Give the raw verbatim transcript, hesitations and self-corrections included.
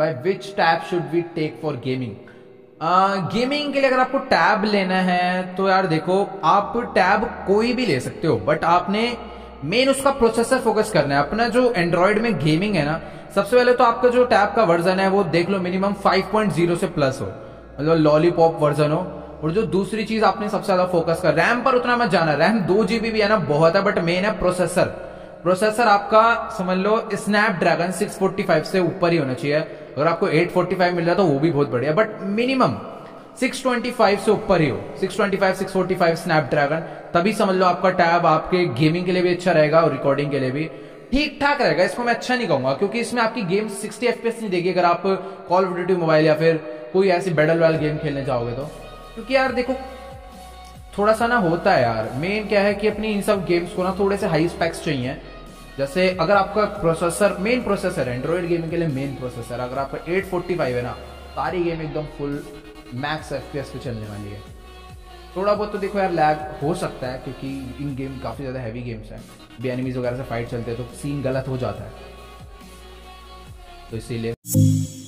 Bye which tab should we take for gaming. Gaming के लिए अगर आपको टैब लेना है तो यार देखो, आप टैब कोई भी ले सकते हो, बट आपने मेन उसका प्रोसेसर फोकस करना है। अपना जो एंड्रॉइड में गेमिंग है ना, सबसे पहले तो आपका जो टैब का वर्जन है वो देख लो मिनिमम फाइव पॉइंट ज़ीरो से प्लस हो, मतलब लॉलीपॉप वर्जन हो। और जो दूसरी चीज आपने सबसे ज्यादा फोकस कर, रैम पर उतना मत जाना, रैम दो जीबी भी है ना बहुत है, बट मेन है प्रोसेसर। प्रोसेसर आपका समझ लो स्नैपड्रैगन सिक्स फोर्टी फाइव से ऊपर ही होना चाहिए। अगर आपको एट फोर्टी फाइव मिल रहा तो वो भी बहुत बढ़िया, but minimum six twenty five से ऊपर ही हो, six twenty five six forty five Snapdragon, तभी समझ लो आपका टैब आपके गेमिंग के लिए भी अच्छा रहेगा और रिकॉर्डिंग के लिए भी ठीक ठाक रहेगा। इसको मैं अच्छा नहीं कहूंगा क्योंकि इसमें आपकी गेम सिक्सटी एफपीएस नहीं देगी अगर आप कॉल ऑफ ड्यूटी मोबाइल या फिर कोई ऐसी बैटल रॉयल गेम खेलने जाओगे तो। क्योंकि यार देखो थोड़ा सा ना होता है यार, मेन क्या है कि अपनी इन सब गेम्स को ना थोड़े से हाई स्पेक्स चाहिए। जैसे अगर आपका प्रोसेसर मेन प्रोसेसर है एंड्रॉइड गेमिंग के लिए, मेन प्रोसेसर अगर आपका एट फोर्टी फाइव है ना, सारी गेम एकदम फुल मैक्स एफपीएस पे चलने वाली है। थोड़ा बहुत तो देखो यार लैग हो सकता है क्योंकि इन गेम काफी ज्यादा हैवी गेम्स हैं, भी एनिमीज वगैरह से फाइट चलते हैं तो सीन गलत हो जाता है, तो इसीलिए